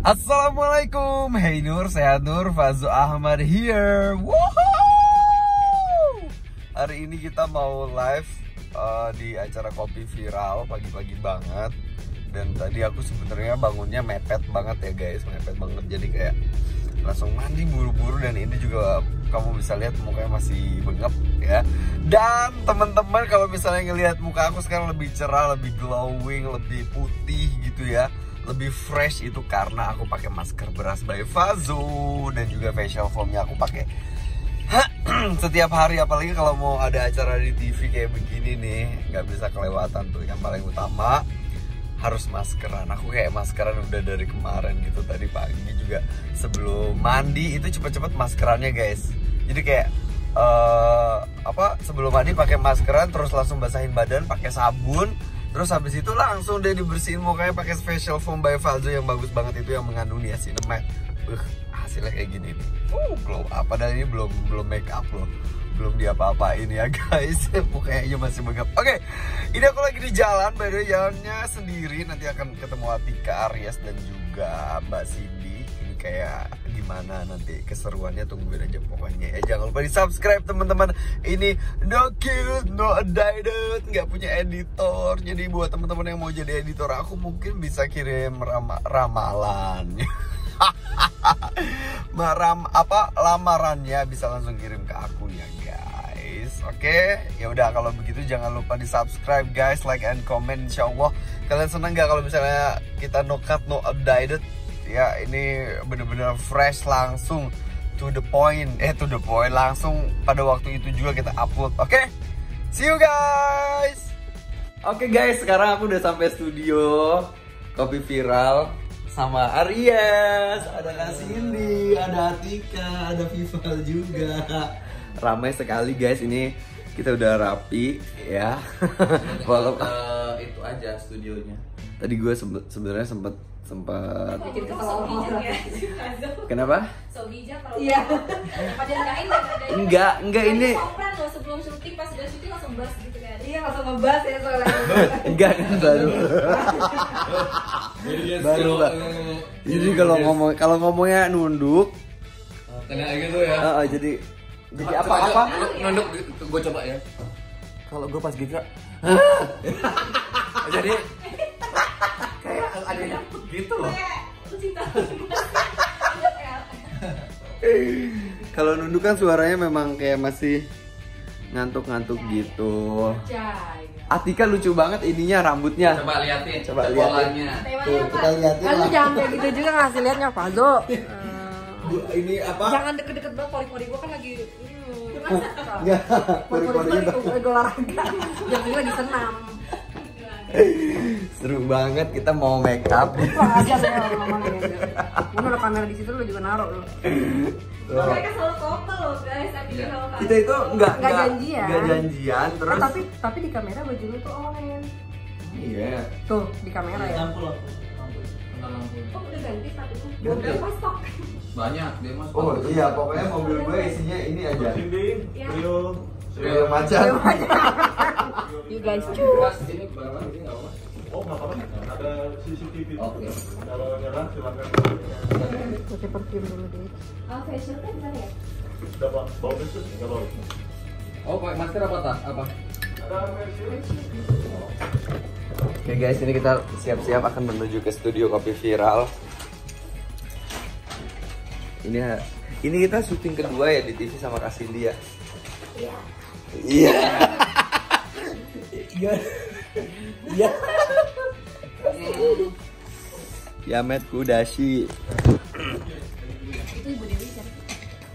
Assalamualaikum, hey Nur, sehat Nur, Vazo Ahmad here. Woohoo! Hari ini kita mau live di acara Kopi Viral pagi-pagi banget. Dan tadi aku sebenarnya bangunnya mepet banget ya guys, mepet banget, jadi kayak langsung mandi buru-buru. Dan ini juga kamu bisa lihat mukanya masih bengep ya. Dan teman-teman kalau misalnya ngelihat muka aku sekarang lebih cerah, lebih glowing, lebih putih gitu ya, lebih fresh, itu karena aku pakai masker beras by Vazo. Dan juga facial foamnya aku pakai setiap hari, apalagi kalau mau ada acara di TV kayak begini nih, nggak bisa kelewatan tuh. Yang paling utama harus maskeran. Aku kayak maskeran udah dari kemarin gitu, tadi pagi juga sebelum mandi itu cepet-cepet maskerannya guys. Jadi kayak sebelum mandi pakai maskeran, terus langsung basahin badan pakai sabun, terus habis itu langsung dia dibersihin mukanya pakai facial foam by Vazo yang bagus banget itu, yang mengandung niacinamide. Hasilnya kayak gini nih, glow up. Padahal ini belum make up loh, belum diapa-apain ya guys, mukanya masih megap. Oke, ini aku lagi di jalan, by the way jalannya sendiri, nanti akan ketemu Atika, Arias dan juga Mbak Sidi. Ini kayak gimana nanti keseruannya, tungguin aja pokoknya. Jangan lupa di subscribe teman-teman. Ini no cute, no edited, nggak punya editor. Jadi buat teman-teman yang mau jadi editor aku, mungkin bisa kirim ramalan. Lamarannya bisa langsung kirim ke aku ya guys. Oke, ya udah kalau begitu jangan lupa di subscribe guys, like and comment. Insya Allah kalian seneng gak kalau misalnya kita no cut no updated ya, ini bener-bener fresh, langsung to the point langsung pada waktu itu juga kita upload. Oke, see you guys. Oke guys, sekarang aku udah sampai studio Kopi Viral sama Arias, ada Kak Cindy, ada Atika, ada Vival juga. Ramai sekali guys, ini kita udah rapi ya. Walau itu aja studionya. Tadi gue sebenarnya sempat. Kenapa? Iya. Enggak ini. Sebelum syuting, pas udah syuting langsung bahas gitu kan. Iya, langsung ngebahas ya soalnya. Enggak kan baru. Baru lah. Jadi kalau ngomongnya nunduk. Kayak gitu ya. Jadi apa? Nunduk gue coba ya. Kalau gue pas gitu. Jadi kayak ada nyangkut gitu loh. Kalau nunduk kan suaranya memang kayak masih ngantuk-ngantuk gitu. Atika lucu banget ininya, rambutnya. Coba liatin. Tuh, kita liatin. Kan jangan kayak gitu juga ngasih liatnya Vazo. Ini apa? Jangan deket-deket banget, pori-pori gua kan lagi. Enggak. Pori-porinya olahraga. Yang ini lagi senam. Seru banget, kita mau make up. Mana ada kamera di situ, lu juga naruh lu. Mereka selalu couple loh guys, tapi kita itu enggak janjian. Enggak janjian terus. Tapi di kamera baju lu tuh oren. Iya. Tuh di kamera ya. 60. Oh udah ganti satu. Udah masak. Banyak, dia masak. Oh iya, pokoknya mobil gue isinya ini aja. Trio macan. You guys cukup. Ini barang ini nggak apa-apa. Oh nggak apa-apa. Ada CCTV. Oke. Kalau nyala silakan. Pakai perfume dulu deh. Ah facial kan bisa ya? Sudah pak. Bawa besok nggak bawa? Oh pakai masker apa tak? Apa? Ada facial. Oke guys, ini kita siap-siap akan menuju ke studio Kopi Viral. Ini kita syuting kedua ya di TV sama Kak Cindy ya. Iya. Iya. Ya. Yametku Dashi. Itu Ibu Dewi Isma.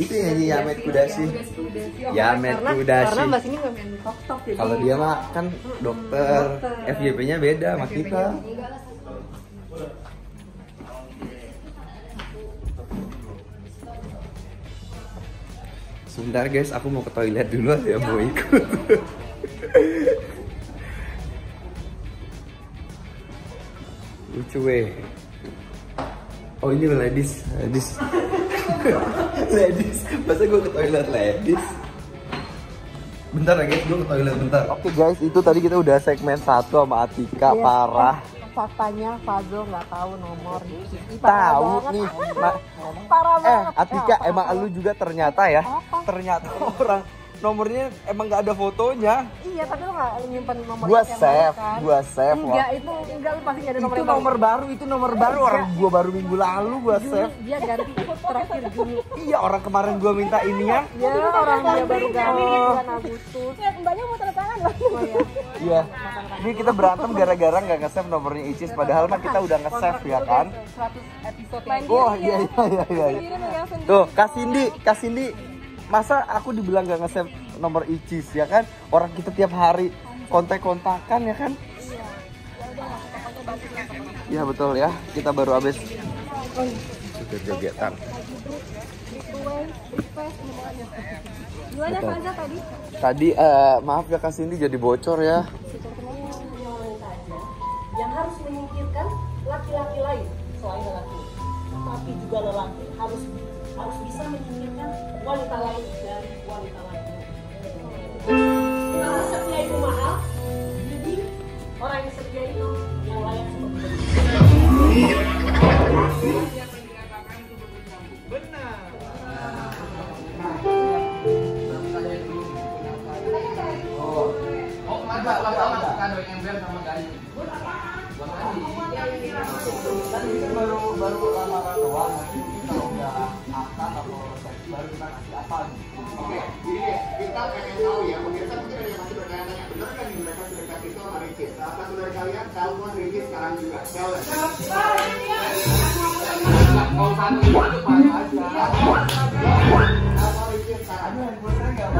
Itu yang di Yametku Dashi. Yametku Dashi. Karena Mas ini main TikTok jadi. Kalau dia mah kan dokter, FJP-nya beda sama kita. Sebentar guys, aku mau ke toilet dulu ya, mau ikut. Lucu. Oh ini ladies. Ladies. Masa gue ke toilet ladies. Bentar ya guys, gue ke toilet bentar. Oke guys, itu tadi kita udah segmen 1 sama Atika. Parah. faktanya Vazo nggak tahu nomor icis. Tahu nih, parah banget. Atika, emang lu juga ternyata ya, ternyata orang nomornya emang nggak ada fotonya. Iya, tapi lu nggak nyimpen nomor. Gua save. Enggak, itu enggak, lu pasti ada nomor. Itu nomor baru, itu nomor baru. Orang gua baru minggu lalu gua save. Dia ganti terakhir Juni. Iya, orang kemarin gua minta ininya. Iya, orang dia baru ganti bulan Agustus. Mbaknya mau tanda tangan loh. Iya. Ini kita berantem gara-gara nggak nge-save nomornya icis. Padahal mah kita udah nge-save ya kan. 100 episode. Oh iya. Tuh, Kak Cindy. Masa aku dibilang gak nge-save nomor icis ya kan? Orang kita tiap hari kontak-kontakan ya kan? Iya betul ya, kita baru habis kegiatan. Tadi maaf ya Kak Cindy jadi bocor ya. Yang harus memikirkan laki-laki lain selain lelaki, tapi juga lelaki harus bisa menyingkirkan wanita lain dari wanita lain. Kalau setia itu mahal, jadi orang yang setia itu yang layak seperti itu. Yang dikatakan itu benar. Oh, laba masukkan dari ember sama kayu. Baru lamaran doang. Baru kita kasih apa nih? Oke, jadi kita pengen tahu ya, pemirsa mungkin ada yang masih bertanya-tanya, benar kan nih mereka sudah kasih itu sama icis? Salah satu dari kalian tahu kan icis sekarang juga? Challenge. Kalau satu itu paling aja. Kalau icis sekarang, bener nggak?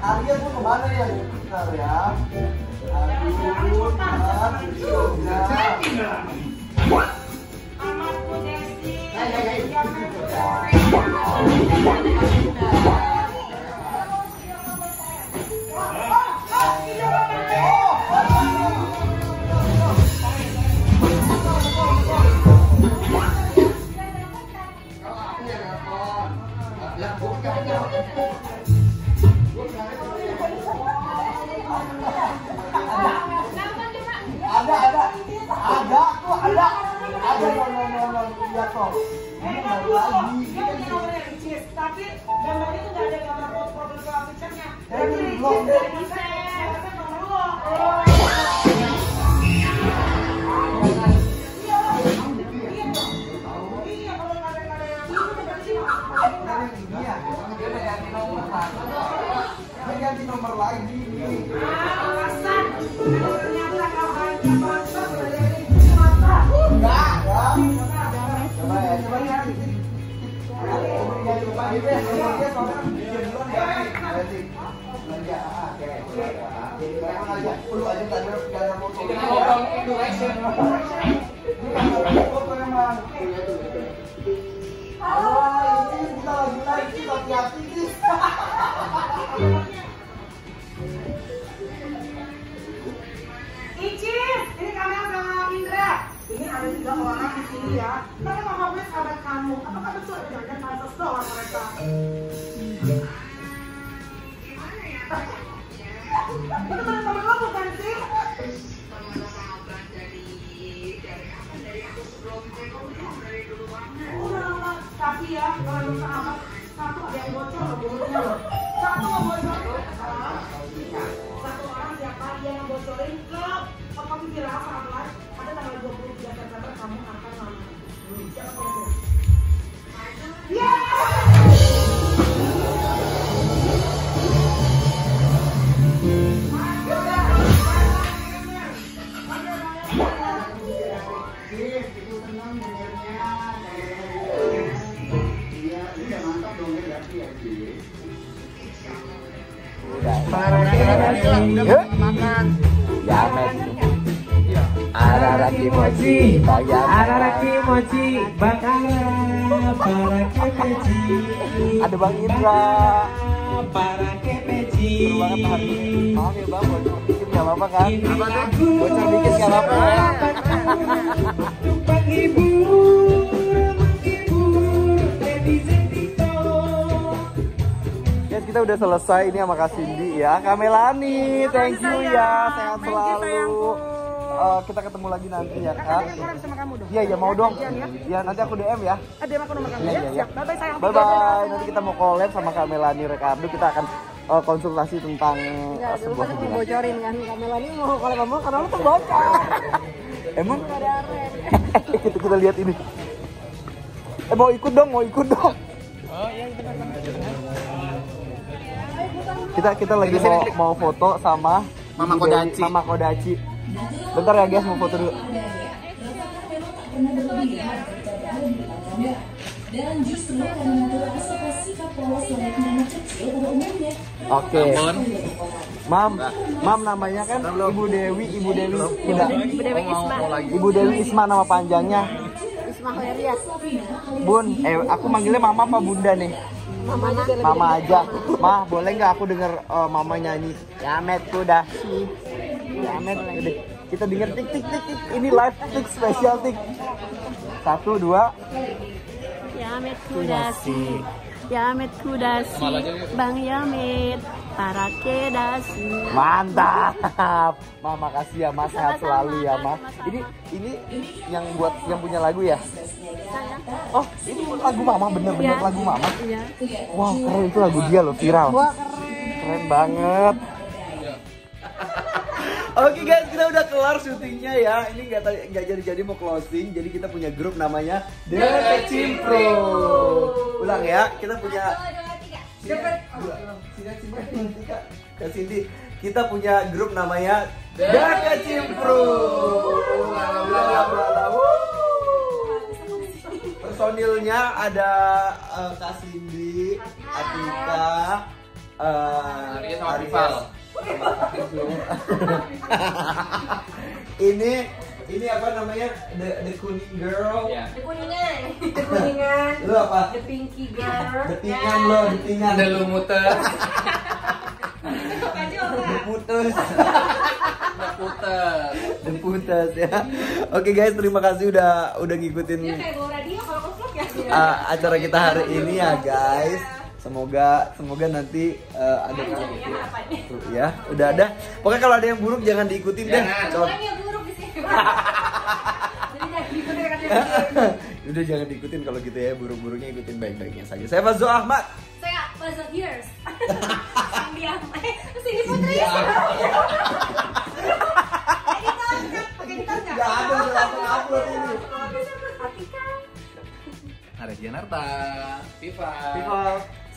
Arias mau kemana ya? Bentar ya. Tapi gambarnya tuh gak ada gambar foto profil picture-nya. Jadi icis dari bisa karena nomor lo. Iya kalau gak ada dia ganti nomor lagi. Alasan kalau ternyata kau ganti mata berada di mata. Coba ya Icis, ini kamera sama Indra. Ini ada 3 orang di sini ya. Karena mama gue sahabat kamu. Apakah betul ada pansos doang mereka? Gimana ya? Itu teman-teman lo bukan sih? Teman-teman sahabat dari apa? Dari aku sebelum cekong itu dari dulu banget. Udah lama. Tapi ya, kalau lu sahabat satu ada yang bocor lo buruknya lo. Satu lo bocor lo. Satu orang siapa dia yang bocorin ke Kopi Viral sahabat. Pada tanggal 23 September kamu akan lama. Siapa kira-kira? Makan. Ya, Araraki mochi, Araraki mochi, bakal Araraki mochi. Ada Bang Indra. Araraki mochi. Maaf ya Bang, bocor dikit nggak apa-apa kan? Bocor dikit nggak apa-apa. Tumpang ibu, ibu, netizen TikTok. Ya kita udah selesai ini sama Kak Cindy ya. Kamelani, thank you ya, sehat selalu. Kita ketemu lagi nanti ya Kak. Iya ya mau dong. Iya nanti aku DM ya. DM aku nomor kamu ya. Siap. Bye bye sayang. Bye bye. Nanti kita mau collab sama Kak Melani Rekardo. Kita akan konsultasi tentang sebuah hubungan. Bocorin kan Kak Melani mau collab sama karena lu tuh bocor. Emang? Kita lihat ini. Mau ikut dong, mau ikut dong. Oh iya Kita lagi mau foto sama Mama Kodaci. Mama Kodaci. Bentar ya guys, mau foto dulu. Oke. Mam namanya kan Ibu Dewi. Tidak. Ibu Dewi Isma nama panjangnya. Isma Arias. Bun, aku manggilnya Mama apa Bunda nih? Mama aja. Mah, boleh nggak aku denger Mama nyanyi? Yametku dah sih. Yamet gede. Kita denger tik tik tik tik. Ini live tik spesial tik. 1 2. Yamet kudasi. Yamet kudasi. Bang Yamet para kedasi. Mantap. Ma makasih ya Mas, sehat selalu ya Mas. Ini yang buat yang punya lagu ya? Oh, ini lagu Mama bener-bener ya. Lagu Mama. Iya. Wow, keren itu lagu dia loh, viral. Wah, keren banget. Oke guys, kita udah kelar syutingnya ya. Ini nggak jadi-jadi mau closing. Jadi kita punya grup namanya The Kecimpro. Ulang ya, kita punya. Kak Cindy, kita punya grup namanya The Kecimpro. Personilnya ada Kak Cindy, Atika, Arifal. ini apa namanya the kuning girl, yeah. the kuningan lu apa the pinky girl, the pingan the lumuter, the putus ya. Oke guys, terima kasih udah ngikutin ya, kayak bawa radio kalau vlog ya. Acara kita hari ini ya guys. Semoga nanti ada tuh ya. Udah ada. Pokoknya kalau ada yang buruk jangan diikutin deh. Udah jangan diikutin kalau gitu ya, buruk-buruknya ikutin baik-baiknya saja. Saya Vazo Ahmad. Saya Vazo Years. Diam. Sini Putri. Janarta, Vival.